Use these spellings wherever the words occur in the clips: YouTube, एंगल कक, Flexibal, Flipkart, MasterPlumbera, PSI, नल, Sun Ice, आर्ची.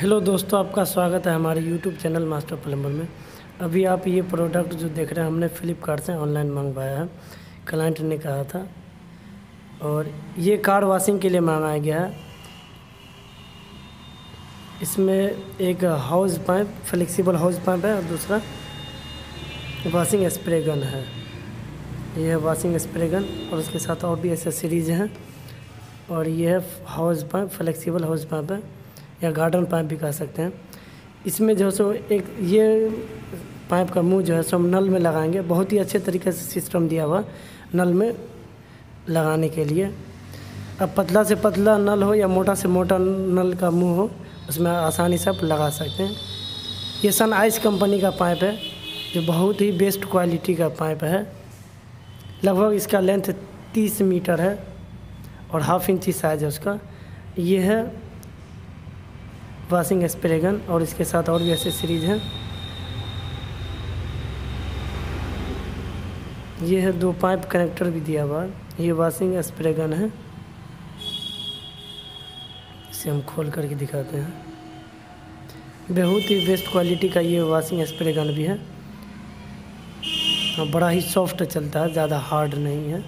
Hello दोस्तों, आपका स्वागत है हमारे YouTube चैनल मास्टर प्लम्बर में। अभी आप ये प्रोडक्ट जो देख रहे हैं हमने फ्लिपकार्ट से ऑनलाइन मंगवाया है, क्लाइंट ने कहा था। और ये कार वाशिंग के लिए मंगाया गया है। इसमें एक hose pipe, flexible hose pipe है और दूसरा वाशिंग स्प्रे गन है। ये है वाशिंग स्प्रे गन और उसके साथ और भी एक्सेसरीज हैं। और ये है hose pipe, flexible hose pipe है या गार्डन पाइप भी कह सकते हैं। इसमें जो सो एक ये पाइप का मुंह जो है सो हम नल में लगाएंगे। बहुत ही अच्छे तरीके से सिस्टम दिया हुआ नल में लगाने के लिए। अब पतला से पतला नल हो या मोटा से मोटा नल का मुंह हो, उसमें आसानी से आप लगा सकते हैं। ये सन आइस कंपनी का पाइप है जो बहुत ही बेस्ट क्वालिटी का पाइप है। लगभग इसका लेंथ 30 मीटर है और हाफ इंची साइज़ है उसका। ये है वाशिंग स्प्रे गन और इसके साथ और भी एक्सेसरीज हैं। ये है दो पाइप कनेक्टर भी दिया हुआ। ये वाशिंग स्प्रे गन है, इसे हम खोल करके दिखाते हैं। बहुत ही बेस्ट क्वालिटी का ये वाशिंग स्प्रे गन भी है और बड़ा ही सॉफ्ट चलता है, ज़्यादा हार्ड नहीं है।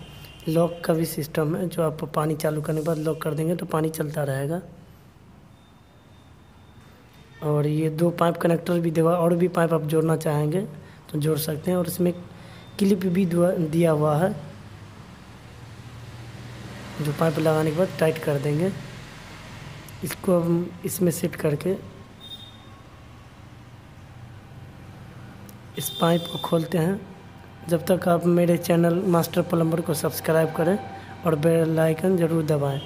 लॉक का भी सिस्टम है, जो आप पानी चालू करने के बाद लॉक कर देंगे तो पानी चलता रहेगा। और ये दो पाइप कनेक्टर भी दिया, और भी पाइप आप जोड़ना चाहेंगे तो जोड़ सकते हैं। और इसमें क्लिप भी दिया हुआ है, जो पाइप लगाने के बाद टाइट कर देंगे। इसको हम इसमें सेट करके इस पाइप को खोलते हैं। जब तक आप मेरे चैनल मास्टर प्लम्बर को सब्सक्राइब करें और बेल आइकन ज़रूर दबाएं।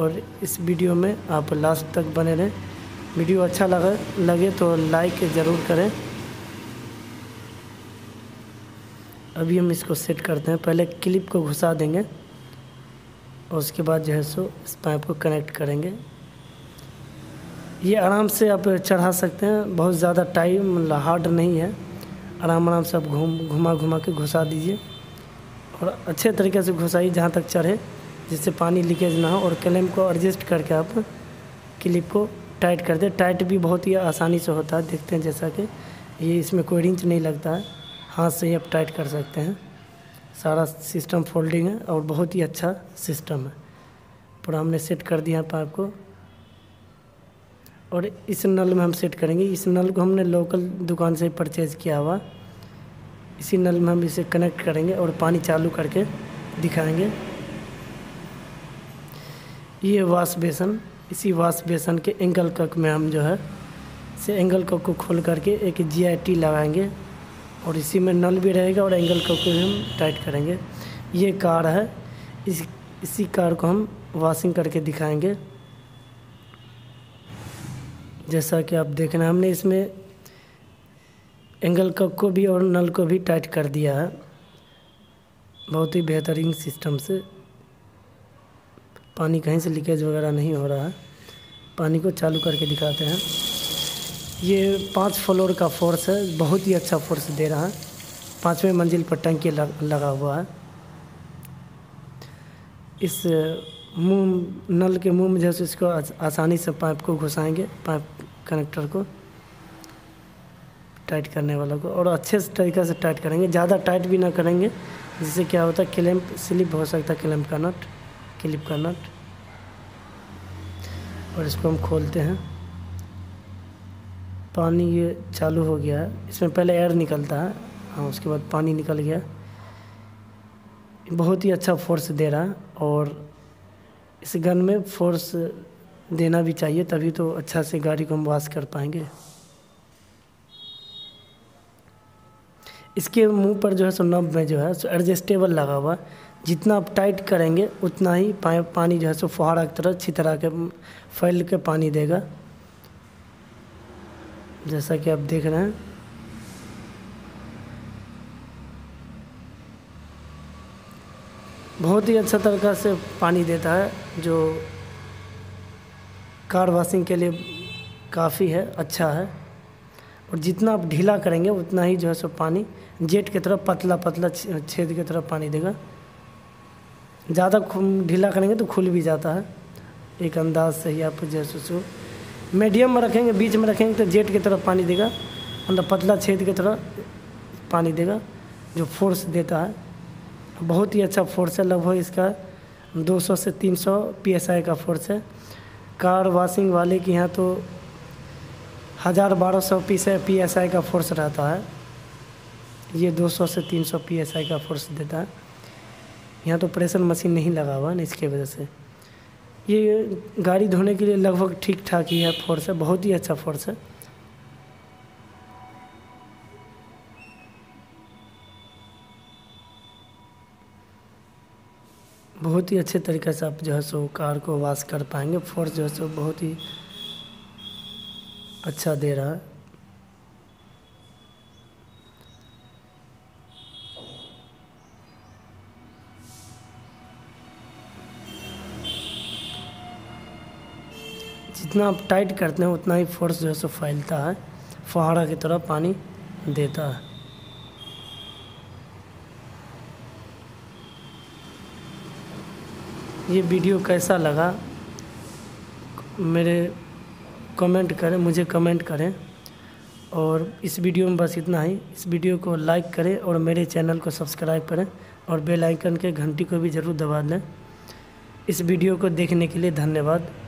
और इस वीडियो में आप लास्ट तक बने रहें। वीडियो अच्छा लगे तो लाइक ज़रूर करें। अभी हम इसको सेट करते हैं। पहले क्लिप को घुसा देंगे और उसके बाद जो है सो इस पाइप को कनेक्ट करेंगे। ये आराम से आप चढ़ा सकते हैं, बहुत ज़्यादा टाइम हार्ड नहीं है। आराम से आप घुमा के घुसा दीजिए और अच्छे तरीके से घुसाइए जहाँ तक चढ़े, जिससे पानी लीकेज ना हो। और क्लैंप को एडजस्ट करके आप क्लिप को टाइट कर दे। टाइट भी बहुत ही आसानी से होता है, देखते हैं जैसा कि ये इसमें कोई रिंच नहीं लगता है, हाथ से ही आप टाइट कर सकते हैं। सारा सिस्टम फोल्डिंग है और बहुत ही अच्छा सिस्टम है। पूरा हमने सेट कर दिया पाइप को और इस नल में हम सेट करेंगे। इस नल को हमने लोकल दुकान से परचेज़ किया हुआ। इसी नल में हम इसे कनेक्ट करेंगे और पानी चालू करके दिखाएँगे। ये वॉश बेसन, इसी वॉश बेसन के एंगल कक में हम जो है से एंगल कक को खोल करके एक GIT लगाएंगे और इसी में नल भी रहेगा और एंगल कक को हम टाइट करेंगे। ये कार है, इसी कार को हम वॉशिंग करके दिखाएंगे। जैसा कि आप देख रहे हैं, हमने इसमें एंगल कक को भी और नल को भी टाइट कर दिया है, बहुत ही बेहतरीन सिस्टम से। पानी कहीं से लीकेज वगैरह नहीं हो रहा है। पानी को चालू करके दिखाते हैं। ये 5 फ्लोर का फोर्स है, बहुत ही अच्छा फोर्स दे रहा है। 5वें मंजिल पर टंकी लगा हुआ है। इस मुंह, नल के मुंह में जैसे इसको आसानी से पाइप को घुसाएंगे, पाइप कनेक्टर को टाइट करने वाला को, और अच्छे से तरीके से टाइट करेंगे। ज़्यादा टाइट भी ना करेंगे, जिससे क्या होता है क्लैंप स्लिप हो सकता है, क्लैंप का नट, क्लिप का नट। और इसको हम खोलते हैं। पानी ये चालू हो गया है, इसमें पहले एयर निकलता है, हाँ, उसके बाद पानी निकल गया। बहुत ही अच्छा फोर्स दे रहा है और इस गन में फोर्स देना भी चाहिए, तभी तो अच्छा से गाड़ी को हम वॉश कर पाएंगे। इसके मुंह पर जो है सो नब में जो है सो एडजस्टेबल लगा हुआ। जितना आप टाइट करेंगे उतना ही पानी जो है सो फुहारा की तरह छितरा के फैल के पानी देगा। जैसा कि आप देख रहे हैं, बहुत ही अच्छा तरीका से पानी देता है, जो कार वॉशिंग के लिए काफ़ी है, अच्छा है। और जितना आप ढीला करेंगे उतना ही जो है सो पानी जेट की तरह पतला छेद की तरह पानी देगा। ज़्यादा ढीला करेंगे तो खुल भी जाता है। एक अंदाज से ही आप जैसे सो मीडियम में रखेंगे, बीच में रखेंगे तो जेट की तरफ पानी देगा, अंदर पतला छेद की तरफ पानी देगा जो फोर्स देता है। बहुत ही अच्छा फोर्स है, लगभग इसका 200 से 300 PSI का फोर्स है। कार वॉशिंग वाले के यहाँ तो 1000-1200 PSI का फोर्स रहता है, ये 200 से 300 PSI का फोर्स देता है। यहाँ तो प्रेशर मशीन नहीं लगा हुआ ना, इसके वजह से ये गाड़ी धोने के लिए लगभग ठीक ठाक ही है फोर्स है, बहुत ही अच्छा फोर्स है। बहुत ही अच्छे तरीके से आप जो है सो कार को वॉश कर पाएंगे, फोर्स जो है सो बहुत ही अच्छा दे रहा है। जितना आप टाइट करते हैं उतना ही फोर्स जो है सो फैलता है, फुहारा की तरह पानी देता है। ये वीडियो कैसा लगा मेरे कमेंट करें, मुझे कमेंट करें। और इस वीडियो में बस इतना ही। इस वीडियो को लाइक करें और मेरे चैनल को सब्सक्राइब करें और बेल आइकन के घंटी को भी ज़रूर दबा दें। इस वीडियो को देखने के लिए धन्यवाद।